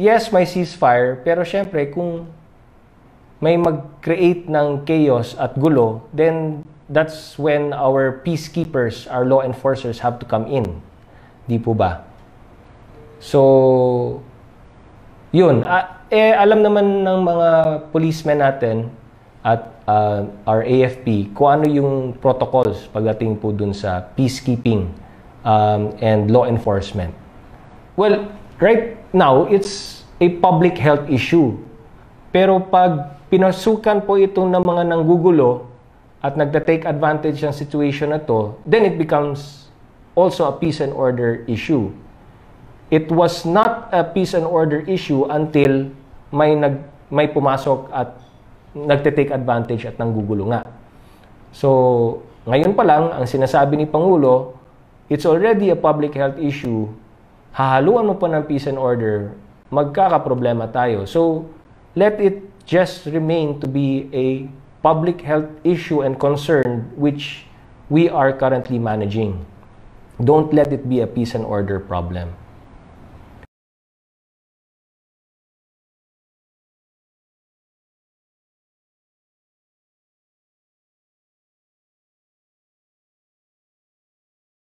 yes, may ceasefire, pero syempre kung may mag-create ng chaos at gulo, then that's when our peacekeepers, our law enforcers have to come in. Di po ba? So, yun. Alam naman ng mga policemen natin at our AFP kung ano yung protocols pagdating po dun sa peacekeeping and law enforcement. Well, right now, it's a public health issue. Pero pag pinasukan po ito ng mga nanggugulo at nagta-take advantage ng situation na to, then it becomes also a peace and order issue. It was not a peace and order issue until may pumasok at nagta-take advantage at nanggugulo nga. So, ngayon pa lang, ang sinasabi ni Pangulo, it's already a public health issue. Hahaluan mo pa ng peace and order, magkakaproblema tayo. So, let it just remain to be a public health issue and concern which we are currently managing. Don't let it be a peace and order problem.